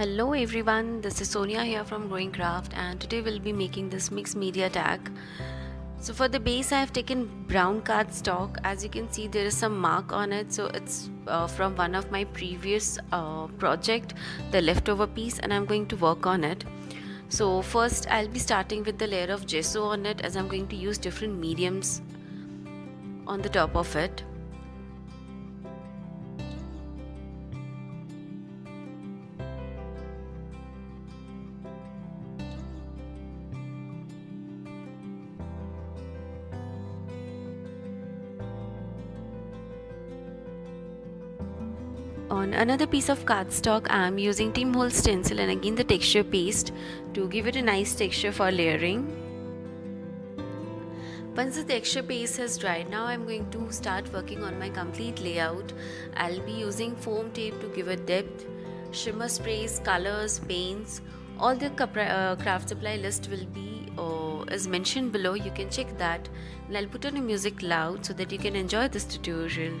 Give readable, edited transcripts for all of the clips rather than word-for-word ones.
Hello everyone, this is Sonia here from Growing Craft, and today we'll be making this mixed media tag. So for the base I have taken brown cardstock. As you can see, there is some mark on it, so it's from one of my previous project, the leftover piece, and I'm going to work on it. So first I'll be starting with the layer of gesso on it, as I'm going to use different mediums on the top of it. On another piece of cardstock, I am using Tim Holtz stencil and again the texture paste to give it a nice texture for layering. Once the texture paste has dried, now I am going to start working on my complete layout. I will be using foam tape to give it depth, shimmer sprays, colors, paints. All the craft supply list will be is mentioned below. You can check that, and I'll put on a music loud so that you can enjoy this tutorial.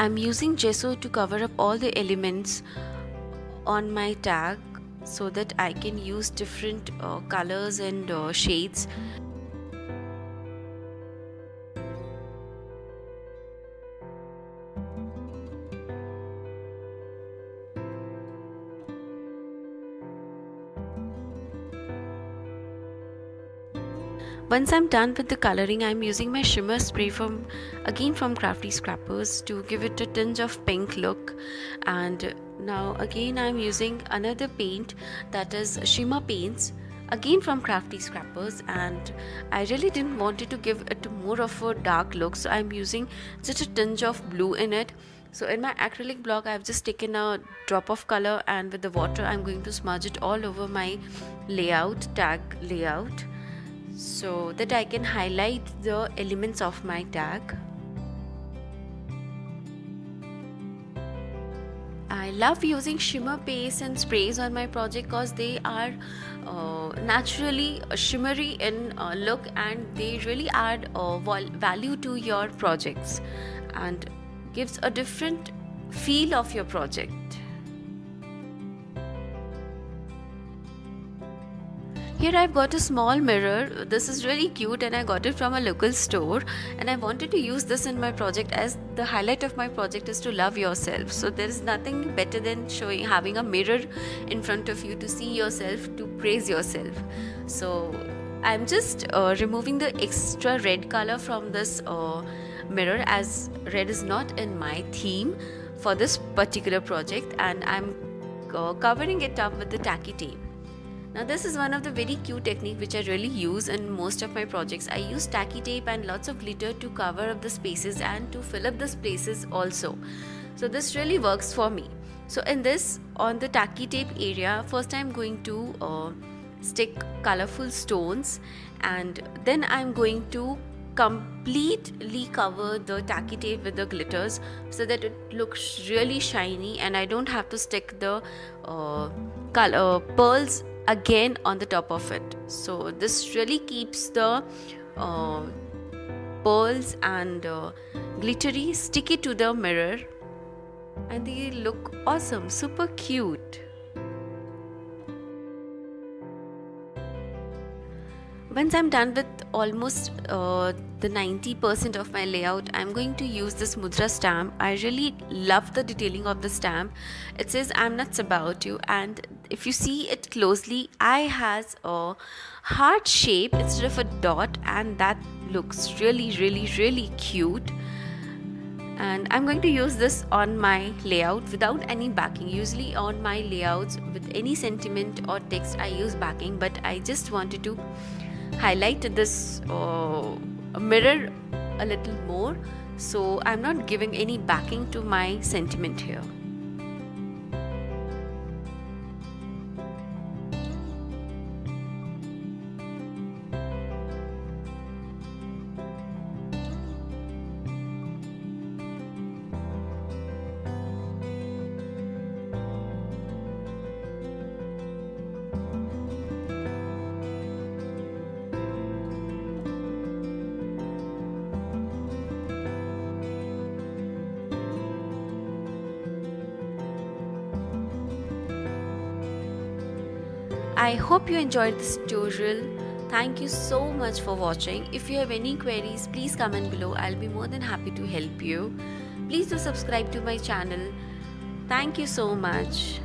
I'm using gesso to cover up all the elements on my tag so that I can use different colors and shades. Once I'm done with the coloring, I'm using my shimmer spray from Crafty Scrappers to give it a tinge of pink look. And now again I'm using another paint, that is shimmer paints, again from Crafty Scrappers, and I really didn't want it to give it more of a dark look, so I'm using just a tinge of blue in it. So in my acrylic block I've just taken a drop of color, and with the water I'm going to smudge it all over my layout, tag layout, so that I can highlight the elements of my tag. I love using shimmer paste and sprays on my project because they are naturally shimmery in look, and they really add value to your projects and gives a different feel of your project. Here I've got a small mirror. This is really cute, and I got it from a local store, and I wanted to use this in my project, as the highlight of my project is to love yourself. So there is nothing better than having a mirror in front of you to see yourself, to praise yourself. So I'm just removing the extra red color from this mirror, as red is not in my theme for this particular project, and I'm covering it up with the tacky tape. Now this is one of the very cute technique which I really use in most of my projects. I use tacky tape and lots of glitter to cover up the spaces and to fill up the spaces also. So this really works for me. So in this, on the tacky tape area, first I'm going to stick colorful stones, and then I'm going to completely cover the tacky tape with the glitters so that it looks really shiny, and I don't have to stick the pearls again on the top of it. So this really keeps the pearls and glittery sticky to the mirror, and they look awesome, super cute. Once I'm done with almost the 90% of my layout, I'm going to use this mudra stamp. I really love the detailing of the stamp. It says "I'm nuts about you," and if you see it closely, I has a heart shape instead of a dot, and that looks really cute. And I'm going to use this on my layout without any backing. Usually on my layouts with any sentiment or text I use backing, but I just wanted to highlight this mirror a little more, so I'm not giving any backing to my sentiment here. I hope you enjoyed this tutorial. Thank you so much for watching. If you have any queries, please comment below. I'll be more than happy to help you. Please do subscribe to my channel. Thank you so much.